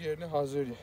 yerine Hazöli.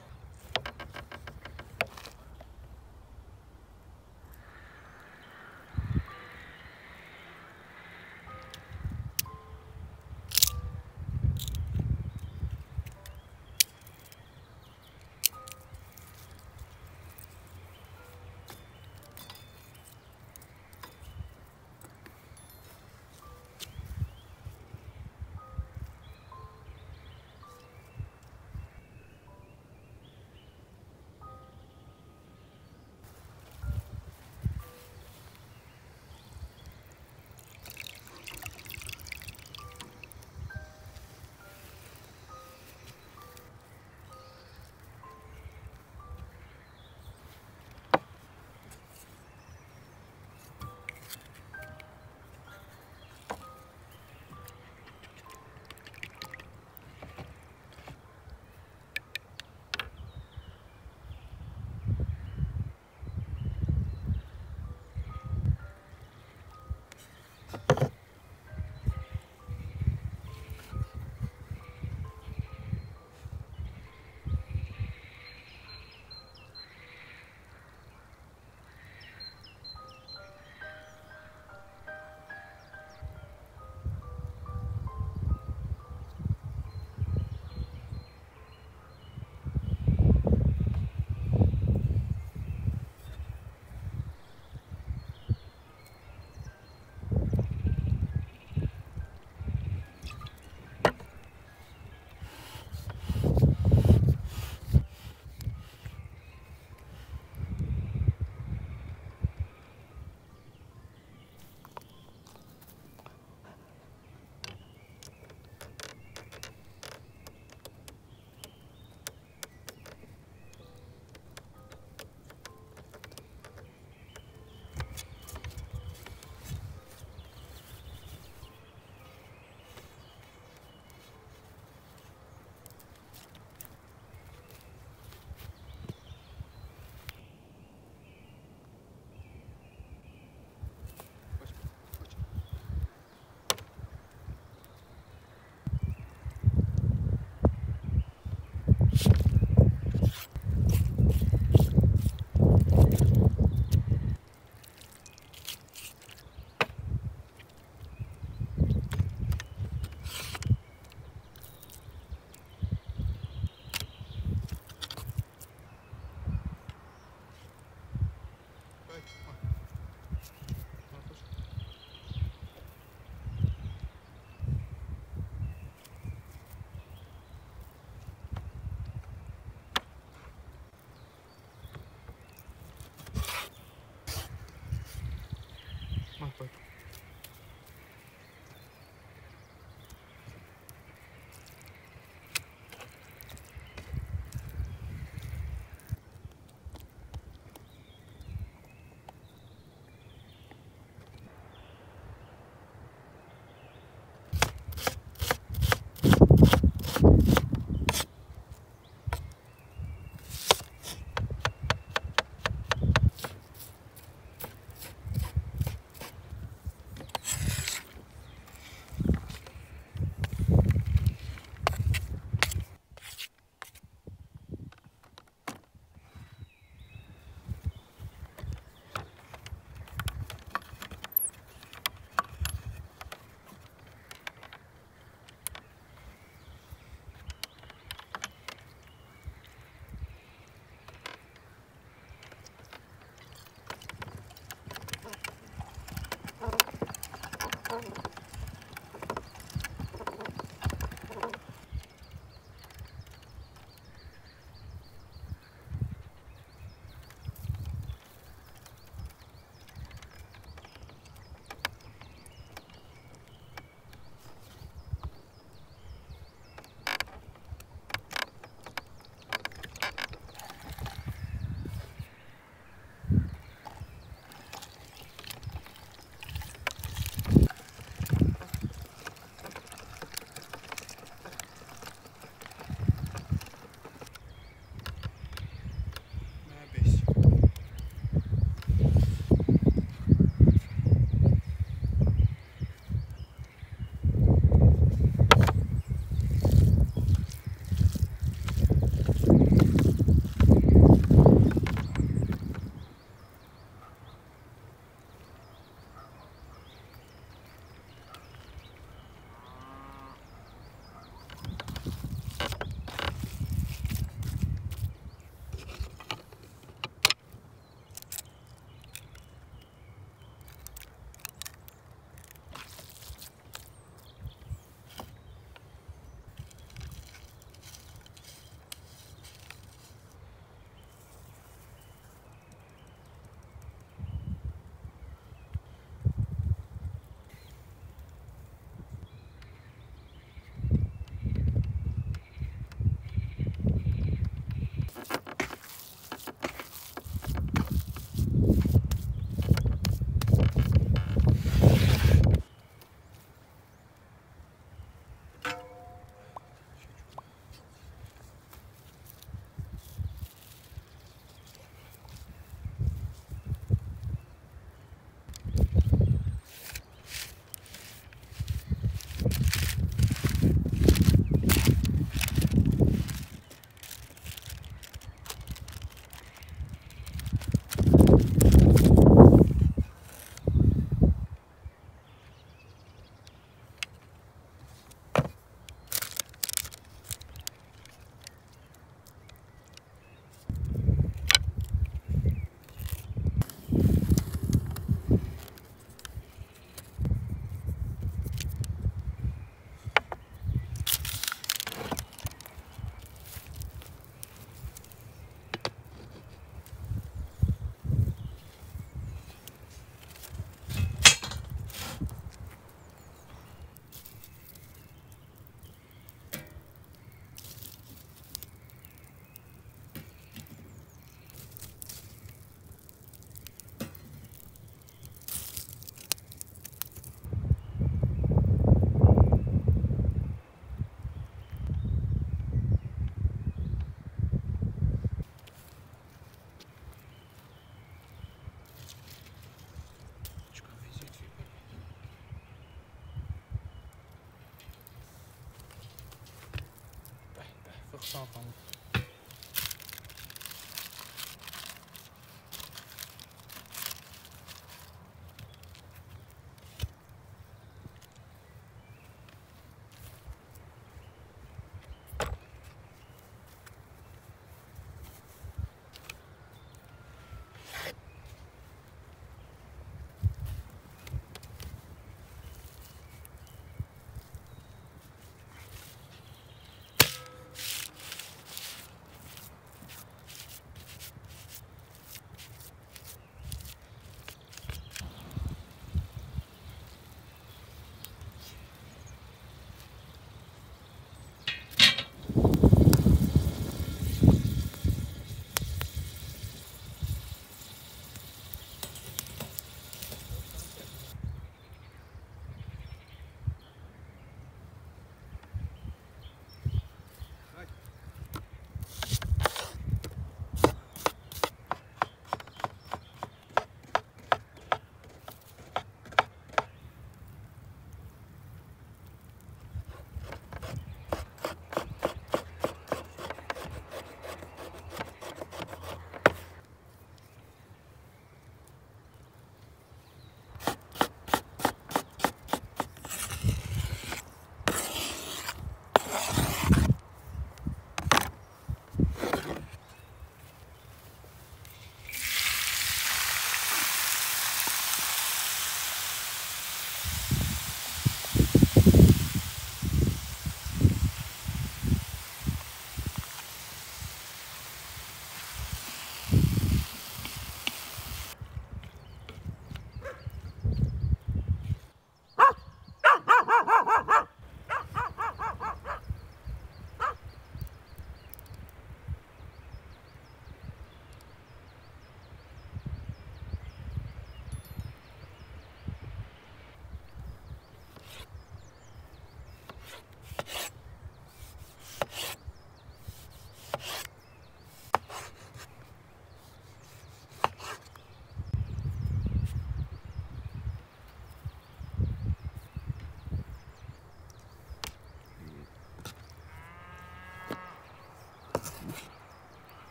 Что там?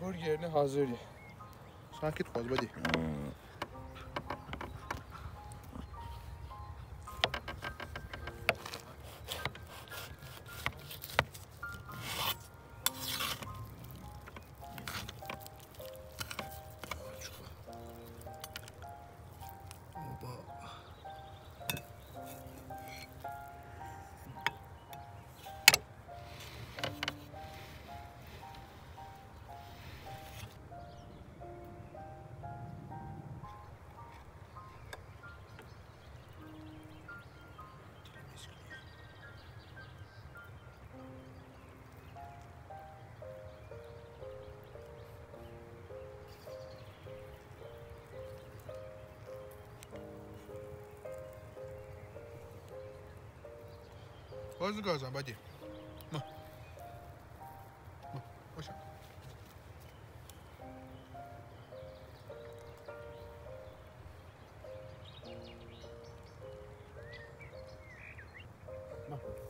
Burgerini hazır ye. Sanki koz badi. Hadi kazan hadi. Bak.